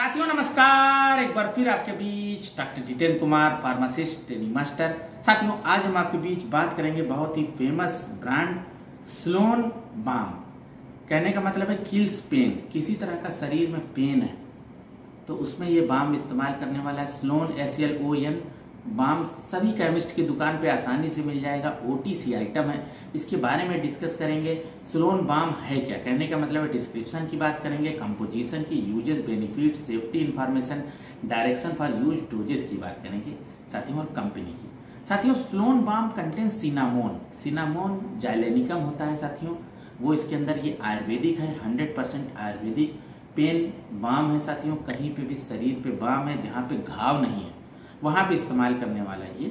साथियों नमस्कार, एक बार फिर आपके बीच doctor Jitendra Kumar, pharmacist training master. साथियों आज हम आपके बीच बात करेंगे बहुत ही फेमस ब्रांड स्लोन बाम। कहने का मतलब है किल्स पेन। किसी तरह का शरीर में पेन है तो उसमें ये बाम इस्तेमाल करने वाला है स्लोन SLON बाम। सभी केमिस्ट की दुकान पे आसानी से मिल जाएगा, OTC आइटम है। इसके बारे में डिस्कस करेंगे, स्लोन बाम है क्या। कहने का मतलब है डिस्क्रिप्शन की बात करेंगे, कंपोजिशन की, uses, benefit, safety information, direction for use, doses की बात करेंगे साथियों और कंपनी की। साथियों स्लोन बाम कंटेंट सिनामोन जाइलेनिकम होता है साथियों, वो इसके अंदर। ये आयुर्वेदिक है, 100% आयुर्वेदिक पेन बाम है साथियों। कहीं पे भी शरीर पे बाम है, जहाँ पे घाव नहीं है वहां पे इस्तेमाल करने वाला ये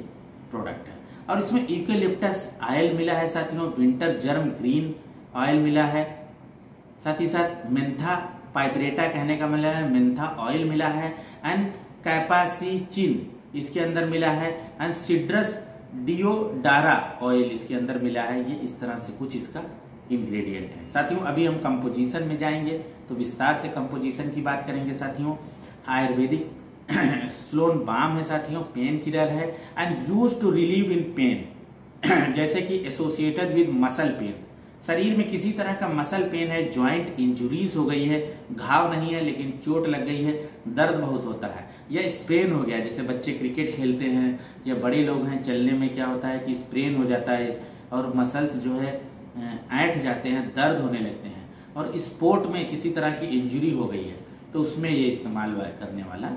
प्रोडक्ट है। और इसमें यूकेलिप्टस ऑयल मिला है साथियों, विंटर जर्म ग्रीन ऑयल मिला है, साथ ही साथ मेंथा पाइपरेटा, कहने का मिला है मेंथा ऑयल मिला है, एंड कैपासाइसिन इसके अंदर मिला है, एंड सीड्रस डिओडारा ऑयल इसके अंदर मिला है। ये इस तरह से कुछ इसका इंग्रेडिएंट है साथियों। अभी हम कंपोजिशन में जाएंगे तो विस्तार से कंपोजिशन की बात करेंगे साथियों। आयुर्वेदिक स्लोन बाम है साथियों, पेन किलर है, and use to relieve in pain, जैसे कि एसोसिएटेड विद मसल पेन। शरीर में किसी तरह का मसल पेन है, ज्वाइंट इंजुरीज हो गई है, घाव नहीं है लेकिन चोट लग गई है, दर्द बहुत होता है, या स्प्रेन हो गया, जैसे बच्चे क्रिकेट खेलते हैं या बड़े लोग हैं, चलने में क्या होता है कि स्प्रेन हो जाता है और मसल्स जो है ऐंठ जाते हैं, दर्द होने लगते हैं, और स्पोर्ट में किसी तरह की इंजुरी हो गई है तो उसमें ये इस्तेमाल करने वाला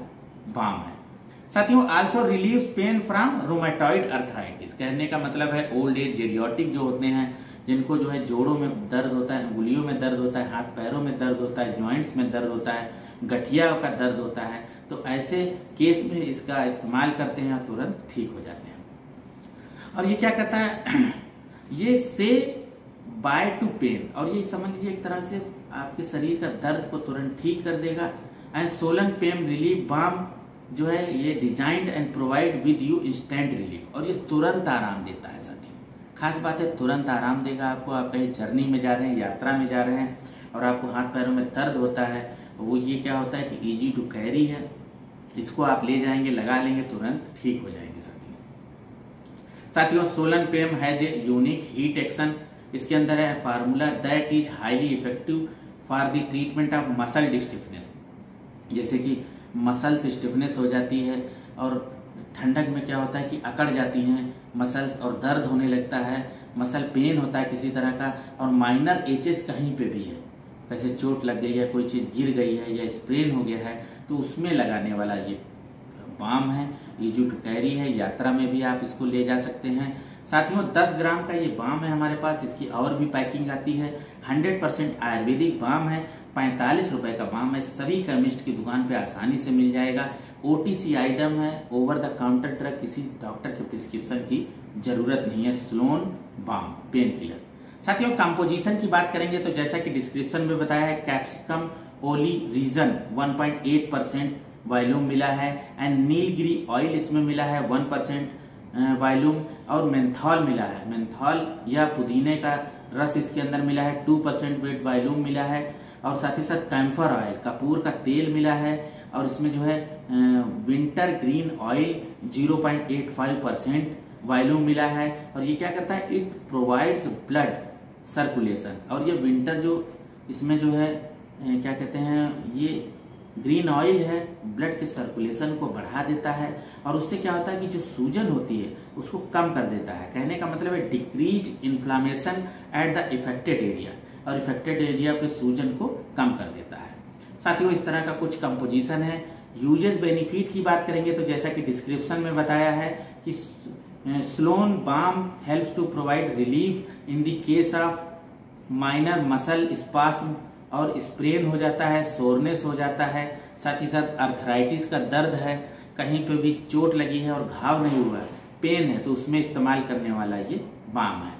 बाम है साथियों। Also relieve pain from rheumatoid arthritis. कहने का मतलब है ओल्ड एज, जेरियोटिक जो होते हैं, जिनको जो है जोड़ों में दर्द होता है, उंगलियों में दर्द होता है, हाथ पैरों में दर्द होता है, जॉइंट्स में दर्द होता है, गठिया का दर्द होता है, तो ऐसे केस में इसका इस्तेमाल करते हैं, तुरंत ठीक हो जाते हैं। और ये क्या करता है, ये से बाय टू पेन, और ये समझ लीजिए एक तरह से आपके शरीर का दर्द को तुरंत ठीक कर देगा। And Sloan pain relief balm जो है ये designed and provide with you instant relief, और ये तुरंत आराम देता है साथियों। खास बात है तुरंत आराम देगा आपको। आप कहीं जर्नी में जा रहे हैं, यात्रा में जा रहे हैं और आपको हाथ पैरों में दर्द होता है, वो ये क्या होता है कि ईजी टू कैरी है, इसको आप ले जाएंगे, लगा लेंगे, तुरंत ठीक हो जाएंगे साथियों। साथियों Sloan pain has a unique heat action. इसके अंदर है formula that is highly effective for the treatment of muscle stiffness, जैसे कि मसल्स स्टिफनेस हो जाती है और ठंडक में क्या होता है कि अकड़ जाती हैं मसल्स और दर्द होने लगता है, मसल पेन होता है किसी तरह का, और माइनर एचेस कहीं पे भी है, जैसे चोट लग गई है, कोई चीज़ गिर गई है या स्प्रेन हो गया है, तो उसमें लगाने वाला ये बाम है। ईजी टू कैरी है, यात्रा में भी आप इसको ले जा सकते हैं साथियों। 10 ग्राम का ये बाम है हमारे पास, इसकी और भी पैकिंग आती है। 100% आयुर्वेदिक बाम है, 45 रुपए का बाम है, सभी केमिस्ट की दुकान पे आसानी से मिल जाएगा। OTC आइटम है, ओवर द काउंटर ड्रग, किसी डॉक्टर के प्रिस्क्रिप्शन की जरूरत नहीं है। स्लोन बाम पेन किलर साथियों। कंपोजिशन की बात करेंगे तो जैसा कि डिस्क्रिप्शन में बताया है, कैप्सिकम ओली रीजन 1.8% वॉल्यूम मिला है, एंड नीलगिरी ऑयल इसमें मिला है 1% वॉल्यूम, और मेंथॉल मिला है, मेंथॉल या पुदीने का रस इसके अंदर मिला है, 2% वेट वॉल्यूम मिला है, और साथ ही साथ कैम्फर ऑयल, कपूर का तेल मिला है, और इसमें जो है विंटर ग्रीन ऑयल 0.85% वॉल्यूम मिला है। और ये क्या करता है, इट प्रोवाइड्स ब्लड सर्कुलेशन, और ये विंटर जो इसमें जो है क्या कहते हैं, ये ग्रीन ऑयल है, ब्लड के सर्कुलेशन को बढ़ा देता है, और उससे क्या होता है कि जो सूजन होती है उसको कम कर देता है। कहने का मतलब है decrease inflammation at the affected area, और इफेक्टेड एरिया पे सूजन को कम कर देता है साथियों। इस तरह का कुछ कंपोजिशन है। यूजेस बेनिफिट की बात करेंगे तो जैसा कि डिस्क्रिप्शन में बताया है कि Sloan balm helps to provide relief in the case of minor muscle spasm, और स्प्रेन हो जाता है, सोरनेस हो जाता है, साथ ही साथ अर्थराइटिस का दर्द है, कहीं पे भी चोट लगी है और घाव नहीं हुआ है, पेन है, तो उसमें इस्तेमाल करने वाला ये बाम है।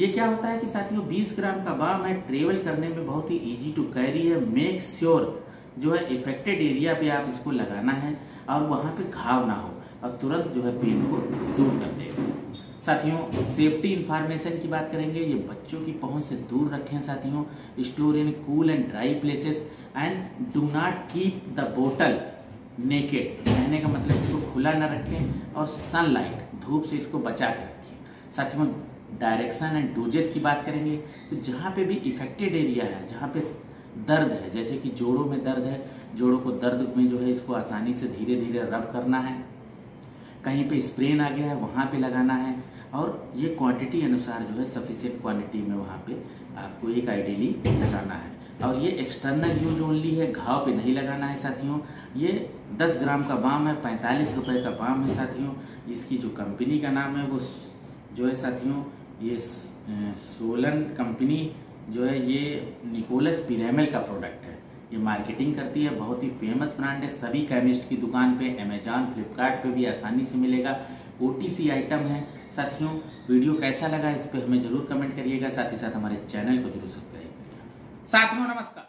ये क्या होता है कि साथियों 20 ग्राम का बाम है, ट्रेवल करने में बहुत ही इजी टू कैरी है। मेक श्योर जो है इफेक्टेड एरिया पे आप इसको लगाना है और वहाँ पे घाव ना हो, और तुरंत जो है पेन को दूर कर देगा। साथियों सेफ्टी इंफॉर्मेशन की बात करेंगे, ये बच्चों की पहुंच से दूर रखें साथियों, store in cool and dry places and do not keep the बोतल नेकेड, कहने का मतलब इसको खुला ना रखें और सनलाइट धूप से इसको बचा के रखें। साथियों डायरेक्शन एंड डोजेस की बात करेंगे तो जहाँ पे भी इफेक्टेड एरिया है, जहाँ पे दर्द है, जैसे कि जोड़ों में दर्द है, जोड़ों को दर्द में जो है इसको आसानी से धीरे धीरे रब करना है, कहीं पे स्प्रेन आ गया है वहाँ पे लगाना है, और ये क्वांटिटी अनुसार जो है सफिशिएंट क्वांटिटी में वहाँ पे आपको एक आइडियली लगाना है। और ये एक्सटर्नल यूज ओनली है, घाव पे नहीं लगाना है साथियों। ये 10 ग्राम का बाम है, 45 रुपए का बाम है साथियों। इसकी जो कंपनी का नाम है वो जो है साथियों ये सोलन कंपनी जो है, ये निकोलस पिरामल का प्रोडक्ट है, ये मार्केटिंग करती है, बहुत ही फेमस ब्रांड है, सभी केमिस्ट की दुकान पे, अमेजॉन फ्लिपकार्ट पे भी आसानी से मिलेगा, ओटीसी आइटम है साथियों। वीडियो कैसा लगा इस पे हमें जरूर कमेंट करिएगा, साथ ही साथ हमारे चैनल को जरूर सब्सक्राइब करिएगा साथियों। नमस्कार।